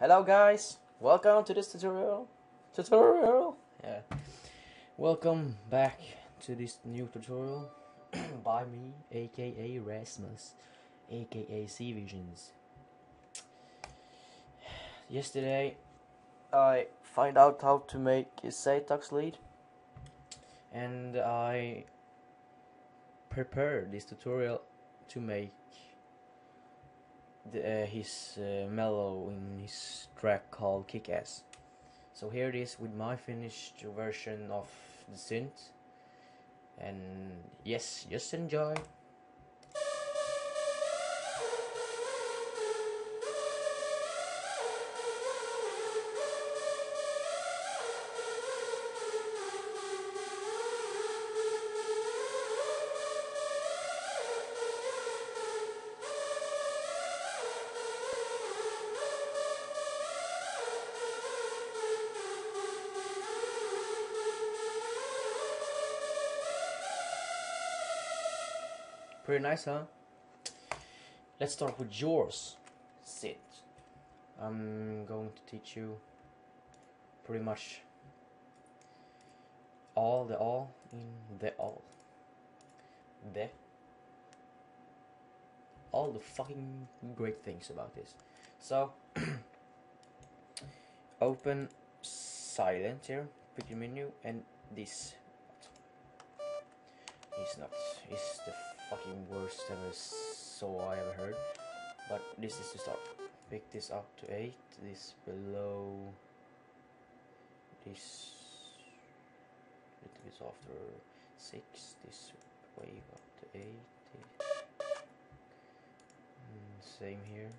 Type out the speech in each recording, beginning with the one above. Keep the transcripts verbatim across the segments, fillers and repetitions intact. Hello guys, welcome to this tutorial, tutorial, yeah, welcome back to this new tutorial by me, aka Rasmus, aka C Visions. Yesterday I find out how to make a Zatox lead, and I prepared this tutorial to make The, uh, his uh, mellow in his track called Kick-Ass. So here it is with my finished version of the synth, and yes, just enjoy. Pretty nice, huh? Let's start with yours. Sit. I'm going to teach you pretty much all the all in the all. The all the fucking great things about this. So open silent here, pick your menu, and this is not is the fucking worst ever so I ever heard, but this is to start. Pick this up to eight, this below, this a little bit after six, this way up to eight, mm, same here,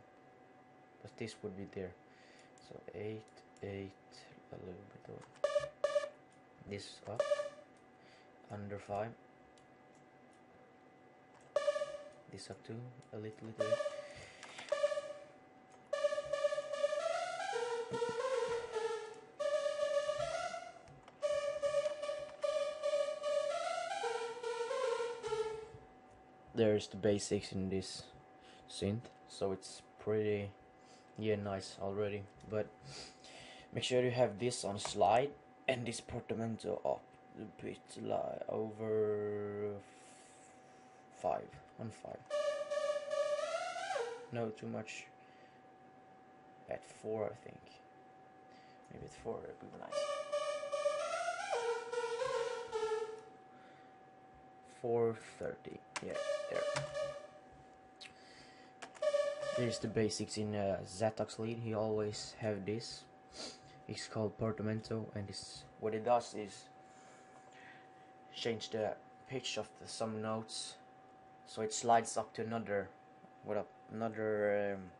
but this would be there. So eight, eight, a little bit over, this up under five, this up to a little bit. There's the basics in this synth, so it's pretty yeah nice already, but make sure you have this on slide and this portamento up a bit, like over five on five. No, too much. At four, I think. Maybe at four it would be nice. Four thirty. Yeah, there. There's the basics in uh, Zatox lead. He always have this. It's called portamento, and this what it does is change the pitch of the, some notes. So it slides up to another, what up, another, um,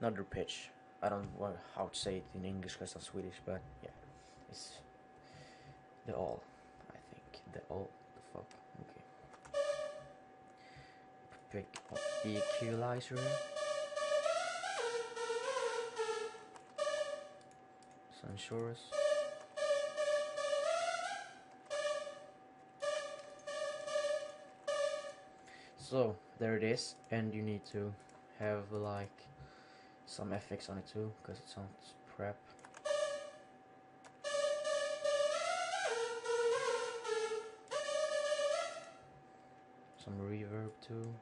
another pitch. I don't know how to say it in English because I'm Swedish, but yeah, it's the all. I think the all. The fuck. Okay. Pick up the equalizer. Censors. So there it is, and you need to have like some effects on it too, because it sounds crap. Some reverb too.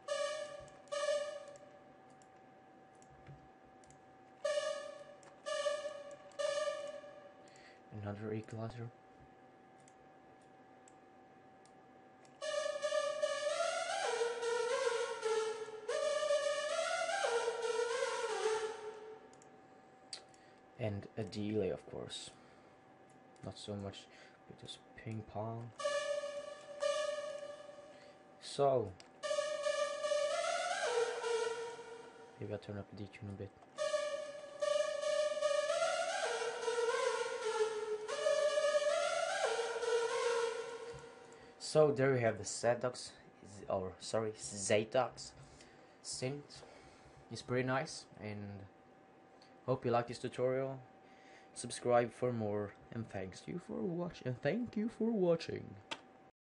Another equalizer. And a delay, of course. Not so much, but just ping pong. So maybe I'll turn up the detune a bit. So there we have the Zatox, or sorry, Zatox synth. It's pretty nice, and hope you like this tutorial. Subscribe for more, and thanks you for watch and thank you for watching.